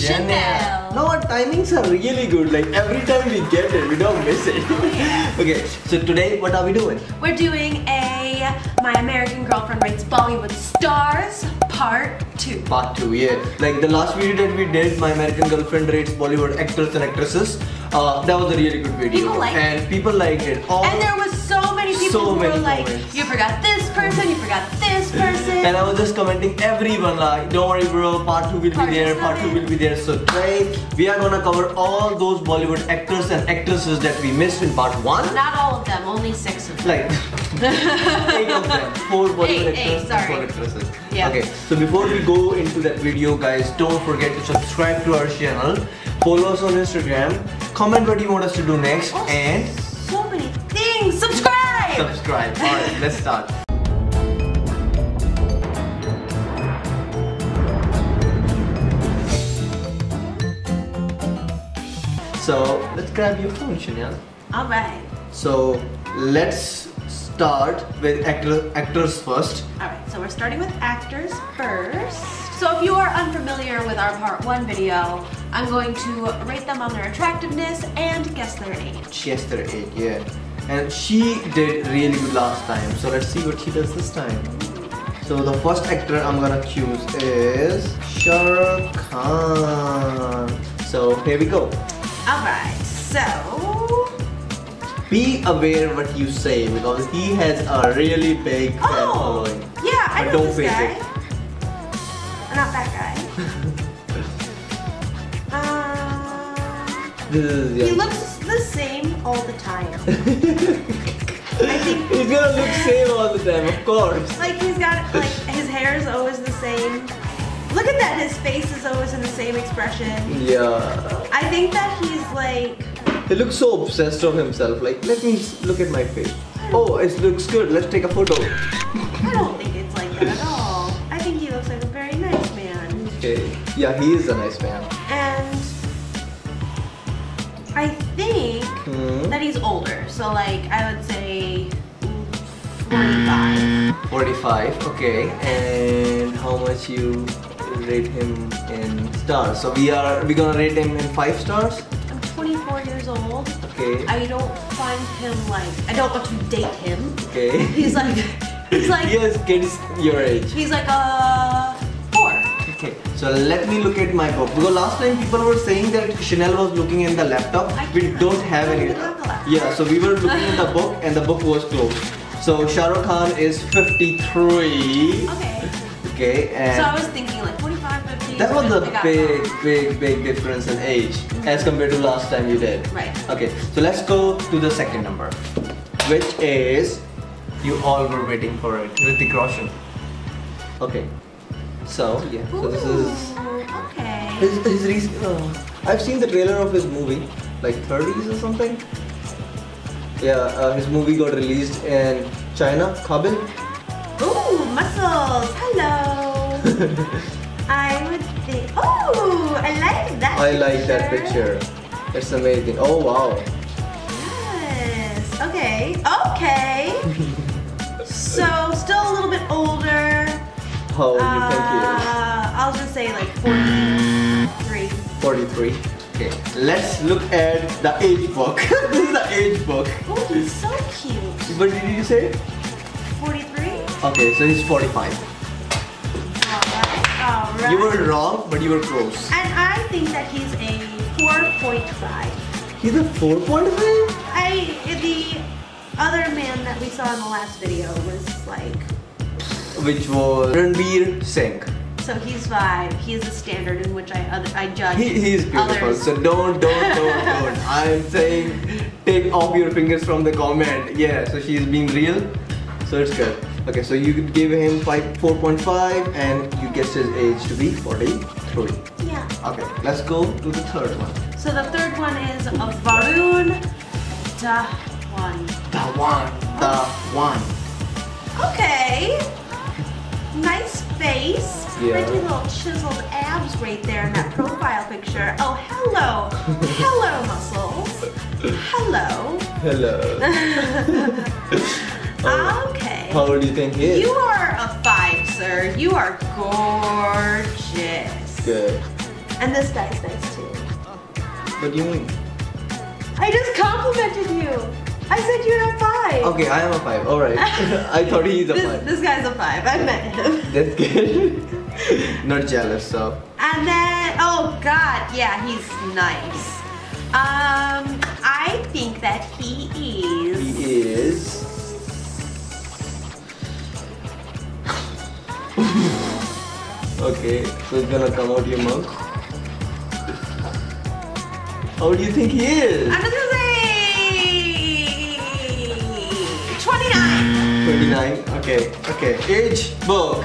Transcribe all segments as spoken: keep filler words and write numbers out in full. Shanell. Now our timings are really good. Like every time we get it, we don't miss it. Okay, so today what are we doing? We're doing a My American Girlfriend Rates Bollywood Stars Part two. Part two, yeah. Like the last video that we did, My American Girlfriend Rates Bollywood Actors and Actresses. Uh, that was a really good video. People liked and it. And people liked it. All and there was so many people so who many were like, comments. You forgot this person, you forgot this person. And I was just commenting everyone like, don't worry bro, part two will part be there, part two will be there. So today, we are gonna cover all those Bollywood actors and actresses that we missed in part one. Not all of them, only six of them. Like, eight of them, four Bollywood eight, actors eight, and four actresses. Yeah. Okay, so before we go into that video guys, don't forget to subscribe to our channel, follow us on Instagram, comment what you want us to do next, oh, and so many things. Subscribe! Subscribe. Alright, let's start. So let's grab your phone, Shanell. Alright. So let's start with actor, actors first. Alright, so we're starting with actors first. So if you are unfamiliar with our part one video, I'm going to rate them on their attractiveness and guess their age. Guess their age, yeah. And she did really good last time, so let's see what she does this time. So the first actor I'm gonna choose is Shah Rukh Khan. So here we go. Alright, so... be aware what you say because he has a really big fan oh, following. Yeah, I know don't this guy. It. Not that guy. uh, this is, yeah. He looks the same all the time. I think he's gonna look same all the time, of course. Like he's got like his hair is always the same. Look at that, his face is always in the same expression. Yeah. I think that he's like. He looks so obsessed of himself, like, let me look at my face. Oh, it looks good, let's take a photo. I don't think it's like that at all. I think he looks like a very nice man. Okay, yeah, he is a nice man. And I think hmm. that he's older, so like, I would say forty-five. forty-five, okay, and how much you rate him in stars? So we are, we gonna rate him in five stars? twenty-four years old. Okay. I don't find him like I don't want to date him. Okay. He's like he's like he has kids your age. He's like uh four. Okay. So let me look at my book because last time people were saying that Shanell was looking in the laptop. I we don't have any. Yeah. So we were looking in the book and the book was closed. So Shah Rukh Khan is fifty-three. Okay. Okay. And so I was thinking like. That was a big, big, big difference in age mm-hmm. as compared to last time you did. Right. Okay, so let's go to the second number, which is, you all were waiting for it, Hrithik Roshan. Okay, so yeah, Ooh, so this is, okay. his, his recent, uh, I've seen the trailer of his movie, like thirties or something. Yeah, uh, his movie got released in China, Kabul. Ooh, muscles, hello. I would think, oh, I like that I picture. like that picture. It's amazing. Oh, wow. Yes. Okay. Okay. So, still a little bit older. How old do you think he is? I'll just say like forty-three. forty-three. Okay. Let's look at the age book. This is the age book. Oh, he's so cute. What did you say? forty-three. Okay, so he's forty-five. Right. You were wrong, but you were close. And I think that he's a four point five. He's a four point five? I, the other man that we saw in the last video was like... which was Ranveer Singh. So he's five. He is the standard in which I I judge he, He's beautiful, others. So don't, don't, don't, don't. I'm saying take off your fingers from the comment. Yeah, so she's being real. So it's good. Okay, so you gave him four point five and you guessed his age to be forty-three. Yeah. Okay, let's go to the third one. So the third one is Varun Dhawan. Dhawan. Dhawan. Okay. Nice face. Yeah. Pretty little chiseled abs right there in that profile picture. Oh, hello. Hello, muscles. Hello. Hello. Oh, okay. How old do you think he is? You are a five, sir. You are gorgeous. Good. And this guy's nice too. What do you mean? I just complimented you. I said you're a five. Okay, I am a five. All right. I thought he's a this, five. This guy's a five. I met him. That's good. Not jealous, so. And then, oh God, yeah, he's nice. Um, I think that he is. He is. Okay, so it's gonna come out your mouth. How do you think he is? I'm just gonna say twenty-nine. twenty-nine. Okay. Okay. Age book.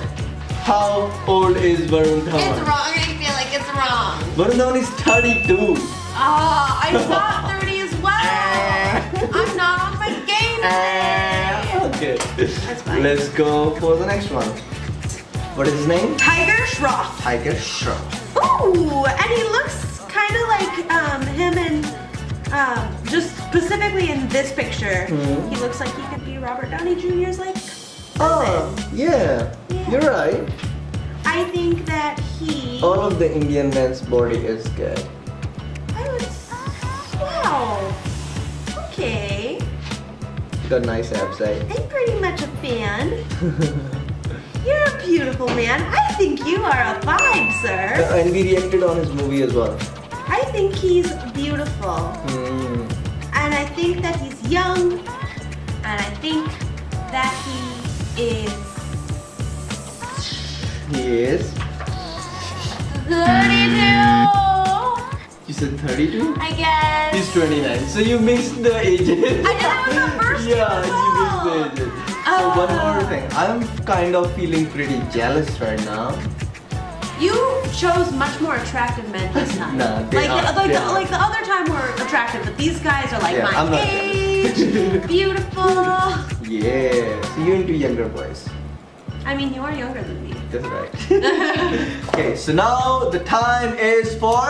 How old is Varun Dhawan? It's wrong. I feel like it's wrong. Varun Dhawan is thirty-two. Oh, I thought thirty as well. I'm not on my game today. Okay. That's fine. Let's go for the next one. What is his name? Tiger Shroff. Tiger Shroff. Ooh, and he looks kind of like um, him in, um, just specifically in this picture, mm-hmm. he looks like he could be Robert Downey Junior's like cousin. Oh, yeah. yeah, you're right. I think that he... All of the Indian man's body is good. I would... Wow. Okay. He's got nice abs, eh? I'm pretty much a fan. You're a beautiful man. I think you are a five, sir. Uh, and we reacted on his movie as well. I think he's beautiful. Mm. And I think that he's young. And I think that he is... He is? thirty-two! You said thirty-two? I guess. He's twenty-nine. So you mixed the ages. I just remember first. Yeah, you mixed the ages. Oh. One more thing, I'm kind of feeling pretty jealous right now. You chose much more attractive men this time. Nah, they like, are, the, like, they the, are. like the other time were attractive, but these guys are like yeah, my I'm age, beautiful. Yeah, so you're into younger boys. I mean, you are younger than me. That's right. Okay, so now the time is for...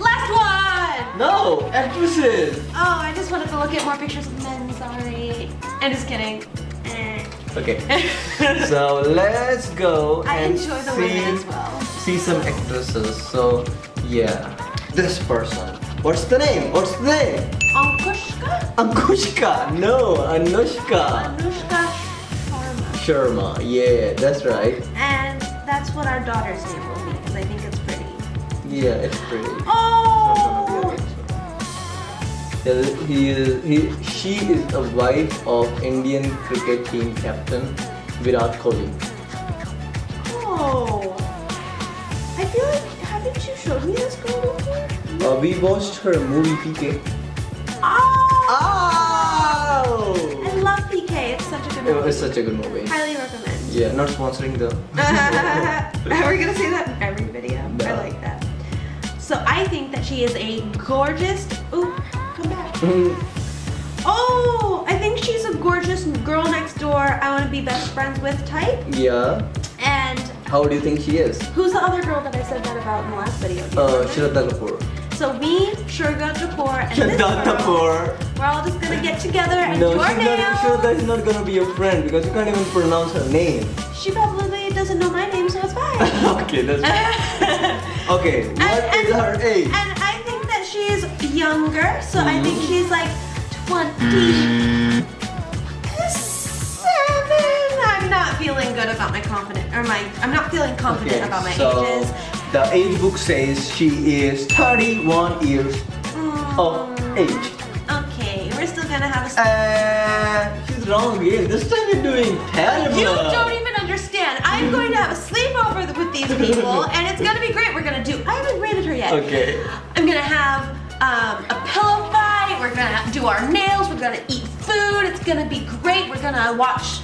Last one! No, actresses! Oh, I just wanted to look at more pictures of men, sorry. I'm just kidding. Okay, so let's go I and enjoy the see, as well. see some actresses. So, yeah, this person. What's the name? What's the name? Ankushka? Ankushka, no, Anushka. Anushka Sharma. Sharma, yeah, that's right. And that's what our daughter's name will be, because I think it's pretty. Yeah, it's pretty. Oh! He is, he, she is the wife of Indian cricket team captain Virat Kohli. Oh, I feel like, haven't you showed me this girl before? Uh, we watched her movie P K. Oh! oh! I love P K, it's such a good movie. It's such a good movie. Highly recommend. Yeah, not sponsoring though. We're gonna say that in every video. No. I like that. So I think that she is a gorgeous, ooh. Come back. Oh, I think she's a gorgeous girl next door I want to be best friends with type. Yeah. And... How do you think she is? Who's the other girl that I said that about in the last video? Uh, Shraddha Kapoor. So me, Shraddha Kapoor, and Shraddha this girl, Kapoor. we're all just going to get together and no, do our nails. No, Shraddha is not going to be your friend because you can't even pronounce her name. She probably doesn't know my name, so it's fine. Okay, that's fine. Okay, what and, is and, her age? And I think that she is... younger, so mm. I think she's like twenty-seven. I'm not feeling good about my confident or my I'm not feeling confident okay, about my so ages. The age book says she is thirty-one years mm. of age. Okay, we're still gonna have a uh, she's wrong again. This time you're doing terrible. You don't even understand. I'm going to have a sleepover with these people and it's gonna be great. We're gonna do I haven't rated her yet. Okay. I'm gonna have Um, a pillow fight, we're gonna do our nails, we're gonna eat food, it's gonna be great, we're gonna watch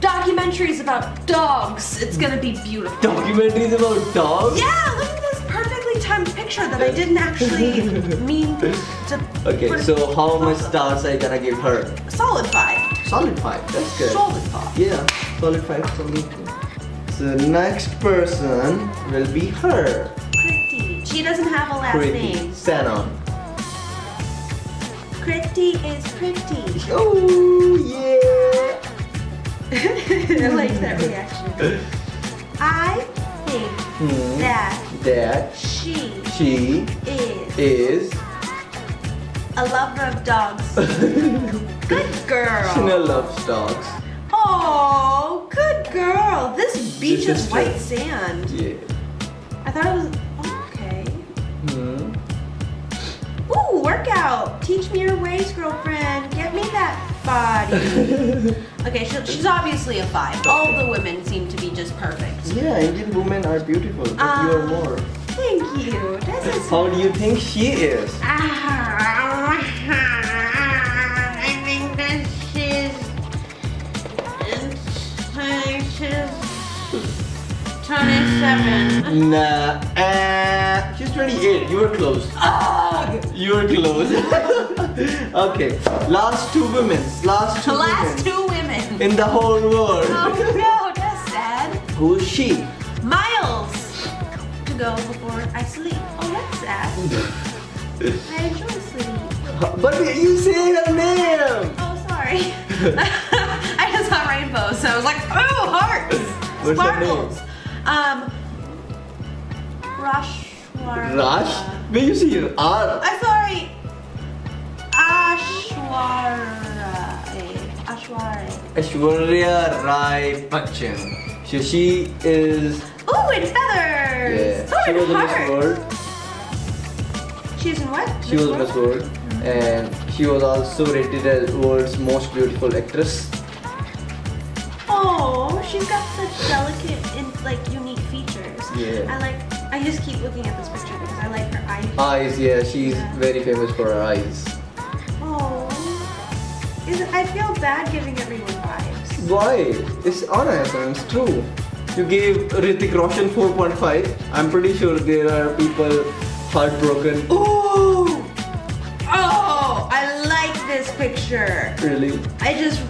documentaries about dogs, it's gonna be beautiful. Documentaries about dogs? Yeah, look at this perfectly timed picture that I didn't actually mean to. Okay, so how much stars are you gonna give her? Solid five. Solid five, that's good. Solid five. Yeah, solid five for me too. So the next person will be her. She doesn't have a last Kriti name. Sanon. Kriti is pretty. Oh yeah! I like that reaction. I think mm. that that she, she is, is a lover of dogs. Good girl. Shanell loves dogs. Oh, good girl. This beach is white sand. Yeah. I thought it was... okay. Mm-hmm. Ooh, workout. Teach me your ways, girlfriend. Get me that body. Okay, she, she's obviously a five. All the women seem to be just perfect. Yeah, Indian women are beautiful, but um, you are more. Thank you. This is... how do you think she is? I think that she's... she's twenty-seven. Nah. Uh, she's twenty-eight. You were close. Ah, you were close. Okay. Last two women. Last two Last women. two women. In the whole world. Oh no, that's sad. Who is she? Miles. To go before I sleep. Oh, that's sad. I enjoy sleep. But you say her name. Oh, sorry. I just saw rainbow, so I was like, oh, hearts. What's sparkles. Um, Rosh. Rosh? Where you see your R? I'm sorry. Aishwarya Rai Bachchan. So she is... ooh, in feathers! Yeah. Ooh, she was heart. a Miss World. She was in what? She Miss was a Miss World. Mm-hmm. And she was also rated as world's most beautiful actress. Oh, she's got such delicate and like unique features. Yeah. I like... I just keep looking at this picture because I like her eyes. Eyes, yeah. She's yeah. very famous for her eyes. I feel bad giving everyone vibes. Why? It's honest and it's true. You gave Hrithik Roshan four point five. I'm pretty sure there are people heartbroken. Oh! Oh! I like this picture. Really? I just...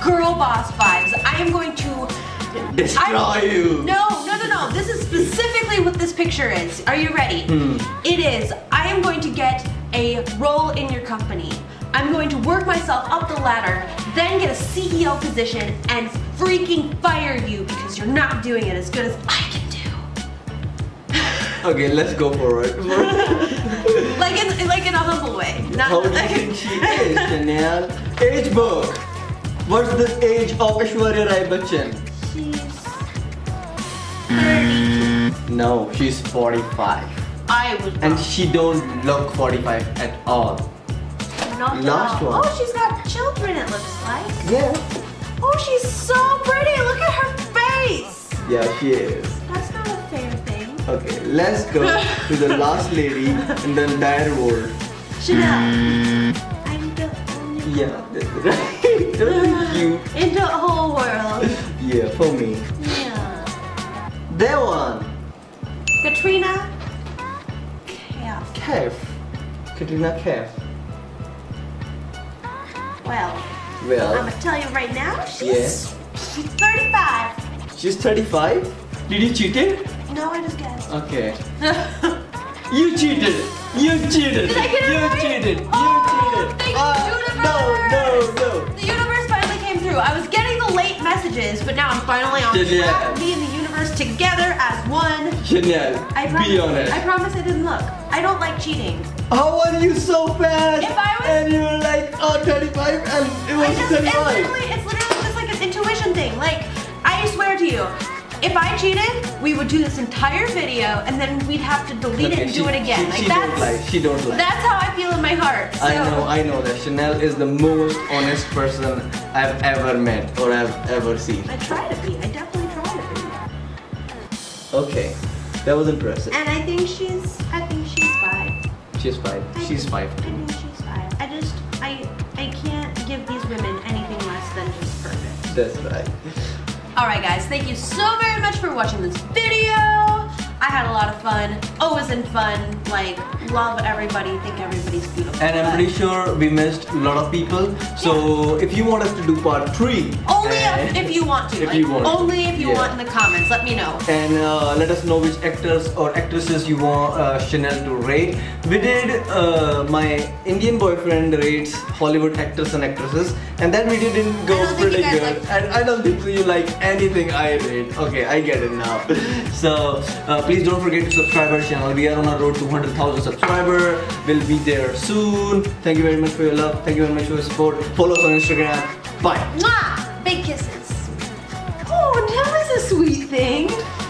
girl boss vibes. I am going to... destroy I, you! No, no, no, no. This is specifically what this picture is. Are you ready? Hmm. It is. I am going to get a role in your company. I'm going to work myself up the ladder, then get a C E O position and freaking fire you because you're not doing it as good as I can do. Okay, let's go forward. Like in like in a humble way. Not How do you think she is, Shanell? Age book. What's the age of Aishwarya Rai Bachchan? She's thirty. No, she's forty-five. I would. And she don't look forty-five at all. Not Last one. Oh, she's got children, it looks like. Yeah. Oh, she's so pretty. Look at her face. Yeah, she is. That's not a fair thing. Okay, let's go to the last lady in the entire world. Shanell. I'm the only one. Yeah, that's right. That's cute. In the whole world. Yeah, for me. Yeah. That one. Katrina Kaif. Kaif. Katrina Kaif. Well, well, I'm gonna tell you right now, she's, yeah. she's thirty-five. She's thirty-five? Did you cheat it? No, I just guessed. Okay. You cheated! You cheated! Did I get it you right? cheated! Oh, you cheated! Oh, uh, no, no, no! The universe finally came through. I was getting the late messages, but now I'm finally on track. Me and the universe together as one. Shanell, be honest. I promise I didn't look. I don't like cheating. How are you so fast? If I was, and you were like, oh, thirty-five, and it was just, thirty-five. It's literally, it's literally just like an intuition thing. Like, I swear to you, if I cheated, we would do this entire video, and then we'd have to delete okay, it and she, do it again. She, like, she that's, don't lie. She don't lie. That's how I feel in my heart. So. I know, I know that. Shanell is the most honest person I've ever met or I've ever seen. I try to be. I definitely try to be. Okay, that was impressive. And I think she's, I think she's five. She's five. I she's think, five. Too. I think she's five. I just, I, I can't give these women anything less than just perfect. That's right. Alright guys, thank you so very much for watching this video. I had a lot of fun. Always in fun. Like, love everybody. Think everybody's beautiful. And I'm pretty sure we missed a lot of people. So yeah. If you want us to do part three. Only if, if you want to. If like, you want only if you yeah. want in the comments. Let me know. And uh, let us know which actors or actresses you want uh, Shanell to rate. We did uh, my Indian boyfriend rates Hollywood actors and actresses. And that video didn't go pretty good. Like and I don't think you like anything I rate. Okay, I get it now. So, uh, please don't forget to subscribe our channel. We are on our road to one hundred thousand subscribers. We'll be there soon. Thank you very much for your love. Thank you very much for your support. Follow us on Instagram. Bye. Mwah! Big kisses. Oh, that was a sweet thing.